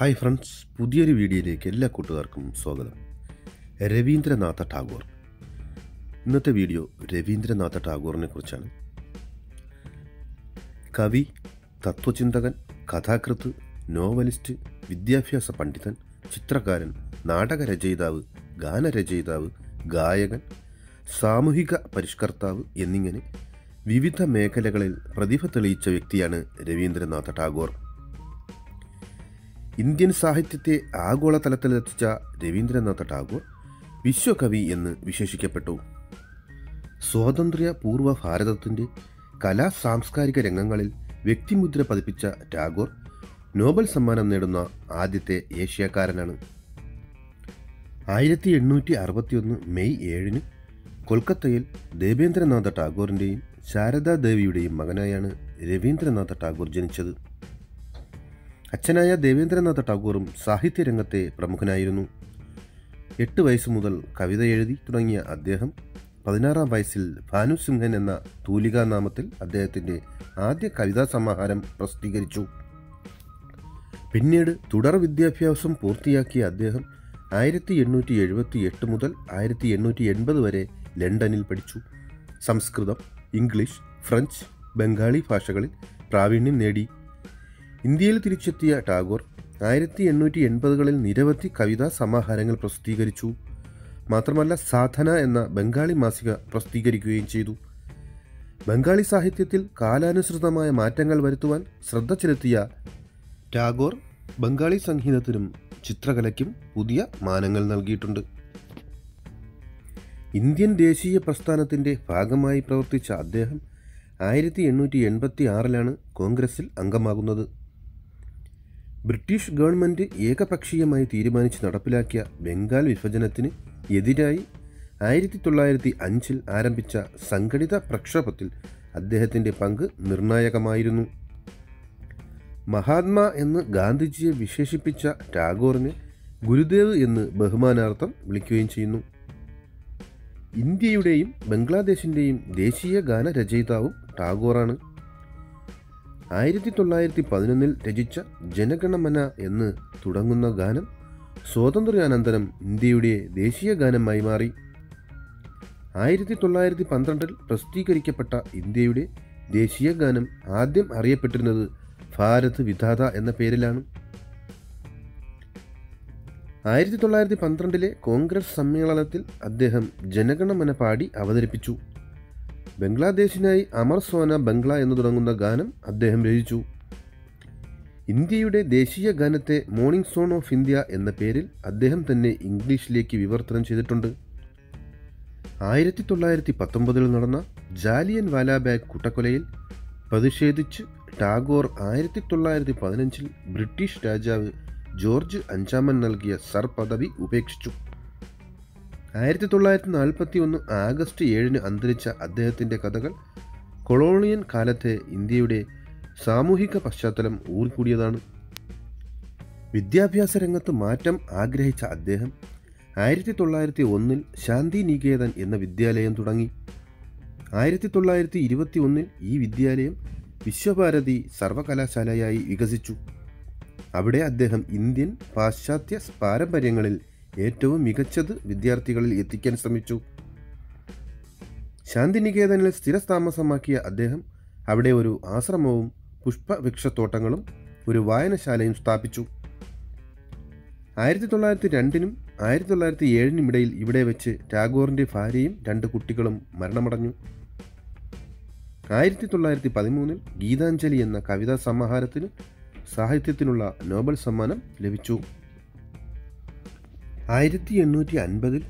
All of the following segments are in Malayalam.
ഹായ് ഫ്രണ്ട്സ്, പുതിയൊരു വീഡിയോയിലേക്ക് എല്ലാ കൂട്ടുകാർക്കും സ്വാഗതം. രവീന്ദ്രനാഥ ടാഗോർ. ഇന്നത്തെ വീഡിയോ രവീന്ദ്രനാഥ ടാഗോറിനെ കുറിച്ചാണ്. കവി, തത്വചിന്തകൻ, കഥാകൃത്ത്, നോവലിസ്റ്റ്, വിദ്യാഭ്യാസ പണ്ഡിതൻ, ചിത്രകാരൻ, നാടകരചയിതാവ്, ഗാനരചയിതാവ്, ഗായകൻ, സാമൂഹിക പരിഷ്കർത്താവ് എന്നിങ്ങനെ വിവിധ മേഖലകളിൽ പ്രതിഭ തെളിയിച്ച വ്യക്തിയാണ് രവീന്ദ്രനാഥ ടാഗോർ. ഇന്ത്യൻ സാഹിത്യത്തെ ആഗോളതലത്തിലെത്തിച്ച രവീന്ദ്രനാഥ ടാഗോർ വിശ്വകവി എന്ന് വിശേഷിക്കപ്പെട്ടു. സ്വാതന്ത്ര്യ പൂർവ്വ ഭാരതത്തിൻ്റെ കലാ സാംസ്കാരിക രംഗങ്ങളിൽ വ്യക്തിമുദ്ര പതിപ്പിച്ച ടാഗോർ നോബൽ സമ്മാനം നേടുന്ന ആദ്യത്തെ ഏഷ്യക്കാരനാണ്. 1861 മെയ് 7 കൊൽക്കത്തയിൽ ദേവേന്ദ്രനാഥ ടാഗോറിൻ്റെയും ശാരദാ ദേവിയുടെയും മകനായാണ് രവീന്ദ്രനാഥ ടാഗോർ ജനിച്ചത്. അച്ഛനായ ദേവേന്ദ്രനാഥ ടാഗോറും സാഹിത്യരംഗത്തെ പ്രമുഖനായിരുന്നു. 8 വയസ്സ് മുതൽ കവിത എഴുതി തുടങ്ങിയ അദ്ദേഹം 16-ാം വയസ്സിൽ ഭാനു സിംഹൻ എന്ന തൂലികാ നാമത്തിൽ അദ്ദേഹത്തിൻ്റെ ആദ്യ കവിതാ സമാഹാരം പ്രസിദ്ധീകരിച്ചു. പിന്നീട് തുടർ വിദ്യാഭ്യാസം പൂർത്തിയാക്കിയ അദ്ദേഹം 1878 മുതൽ 1880 വരെ ലണ്ടനിൽ പഠിച്ചു. സംസ്കൃതം, ഇംഗ്ലീഷ്, ഫ്രഞ്ച്, ബംഗാളി ഭാഷകളിൽ പ്രാവീണ്യം നേടി. ഇന്ത്യയിൽ തിരിച്ചെത്തിയ ടാഗോർ 1880കളിൽ നിരവധി കവിതാ സമാഹാരങ്ങൾ പ്രസിദ്ധീകരിച്ചു. മാത്രമല്ല, സാധന എന്ന ബംഗാളി മാസിക പ്രസിദ്ധീകരിക്കുകയും ചെയ്തു. ബംഗാളി സാഹിത്യത്തിൽ കാലാനുസൃതമായ മാറ്റങ്ങൾ വരുത്തുവാൻ ശ്രദ്ധ ചെലുത്തിയ ടാഗോർ ബംഗാളി സംഗീതത്തിനും ചിത്രകലയ്ക്കും പുതിയ മാനങ്ങൾ നൽകിയിട്ടുണ്ട്. ഇന്ത്യൻ ദേശീയ പ്രസ്ഥാനത്തിൻ്റെ ഭാഗമായി പ്രവർത്തിച്ച അദ്ദേഹം 1886ലാണ് കോൺഗ്രസിൽ അംഗമാകുന്നത്. ബ്രിട്ടീഷ് ഗവൺമെൻറ് ഏകപക്ഷീയമായി തീരുമാനിച്ച് നടപ്പിലാക്കിയ ബംഗാൾ വിഭജനത്തിന് എതിരായി 1905-ൽ ആരംഭിച്ച സംഘടിത പ്രക്ഷോഭത്തിൽ അദ്ദേഹത്തിൻ്റെ പങ്ക് നിർണായകമായിരുന്നു. മഹാത്മാ എന്ന് ഗാന്ധിജിയെ വിശേഷിപ്പിച്ച ടാഗോറിനെ ഗുരുദേവ് എന്ന് ബഹുമാനാർത്ഥം വിളിക്കുകയും ചെയ്യുന്നു. ഇന്ത്യയുടെയും ബംഗ്ലാദേശിൻ്റെയും ദേശീയ ഗാനരചയിതാവും ടാഗോറാണ്. 1911-ൽ രചിച്ച ജനഗണമന എന്ന് തുടങ്ങുന്ന ഗാനം സ്വാതന്ത്ര്യാനന്തരം ഇന്ത്യയുടെ ദേശീയ ഗാനമായി മാറി. 1912-ൽ പ്രസിദ്ധീകരിക്കപ്പെട്ട ഇന്ത്യയുടെ ദേശീയ ഗാനം ആദ്യം അറിയപ്പെട്ടിരുന്നത് ഭാരത് വിധാത എന്ന പേരിലാണ്. 1912 കോൺഗ്രസ് സമ്മേളനത്തിൽ അദ്ദേഹം ജനഗണമന പാടി അവതരിപ്പിച്ചു. ബംഗ്ലാദേശിനായി അമർ സോന ബംഗ്ല എന്ന് തുടങ്ങുന്ന ഗാനം അദ്ദേഹം രചിച്ചു. ഇന്ത്യയുടെ ദേശീയ ഗാനത്തെ മോർണിംഗ് സോൺ ഓഫ് ഇന്ത്യ എന്ന പേരിൽ അദ്ദേഹം തന്നെ ഇംഗ്ലീഷിലേക്ക് വിവർത്തനം ചെയ്തിട്ടുണ്ട്. 1919-ൽ നടന്ന ജാലിയൻവാലാ ബാഗ് കൂട്ടക്കൊലയിൽ പ്രതിഷേധിച്ച് ടാഗോർ 1915-ൽ ബ്രിട്ടീഷ് രാജാവ് ജോർജ് 5 നൽകിയ സർ പദവി ഉപേക്ഷിച്ചു. 1941 ആഗസ്റ്റ് 7 അന്തരിച്ച അദ്ദേഹത്തിൻ്റെ കഥകൾ കൊളോണിയൻ കാലത്തെ ഇന്ത്യയുടെ സാമൂഹിക പശ്ചാത്തലം ഊറിക്കൂടിയതാണ്. വിദ്യാഭ്യാസ രംഗത്ത് മാറ്റം ആഗ്രഹിച്ച അദ്ദേഹം 1901-ൽ ശാന്തിനികേതൻ എന്ന വിദ്യാലയം തുടങ്ങി. 1921-ൽ ഈ വിദ്യാലയം വിശ്വഭാരതി സർവകലാശാലയായി വികസിച്ചു. അവിടെ അദ്ദേഹം ഇന്ത്യൻ പാശ്ചാത്യ പാരമ്പര്യങ്ങളിൽ ഏറ്റവും മികച്ചത് വിദ്യാർത്ഥികളിൽ എത്തിക്കാൻ ശ്രമിച്ചു. ശാന്തിനികേതനിൽ സ്ഥിരതാമസമാക്കിയ അദ്ദേഹം അവിടെ ഒരു ആശ്രമവും പുഷ്പവൃക്ഷത്തോട്ടങ്ങളും ഒരു വായനശാലയും സ്ഥാപിച്ചു. 1902-നും 1907-നും ഇടയിൽ ഇവിടെ വെച്ച് ടാഗോറിൻ്റെ ഭാര്യയും 2 കുട്ടികളും മരണമടഞ്ഞു. 1913-ൽ ഗീതാഞ്ജലി എന്ന കവിതാ സമാഹാരത്തിന് സാഹിത്യത്തിനുള്ള നോബൽ സമ്മാനം ലഭിച്ചു. 1850-ൽ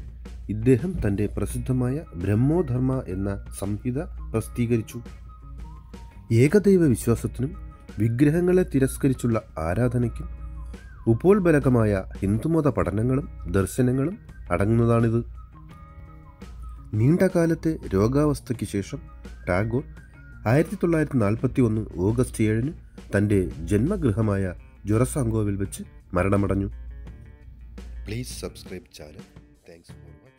ഇദ്ദേഹം തൻ്റെ പ്രസിദ്ധമായ ബ്രഹ്മോധർമ്മ എന്ന സംഹിത പ്രസിദ്ധീകരിച്ചു. ഏകദൈവ വിശ്വാസത്തിനും വിഗ്രഹങ്ങളെ തിരസ്കരിച്ചുള്ള ആരാധനയ്ക്കും ഉപോത്ബലകമായ ഹിന്ദുമത പഠനങ്ങളും ദർശനങ്ങളും അടങ്ങുന്നതാണിത്. നീണ്ടകാലത്തെ രോഗാവസ്ഥയ്ക്ക് ശേഷം ടാഗോർ 1941 ഓഗസ്റ്റ് 7 തൻ്റെ ജന്മഗൃഹമായ ജൊറസാങ്കോവിൽ വെച്ച് മരണമടഞ്ഞു. Please subscribe channel. Thanks for watching.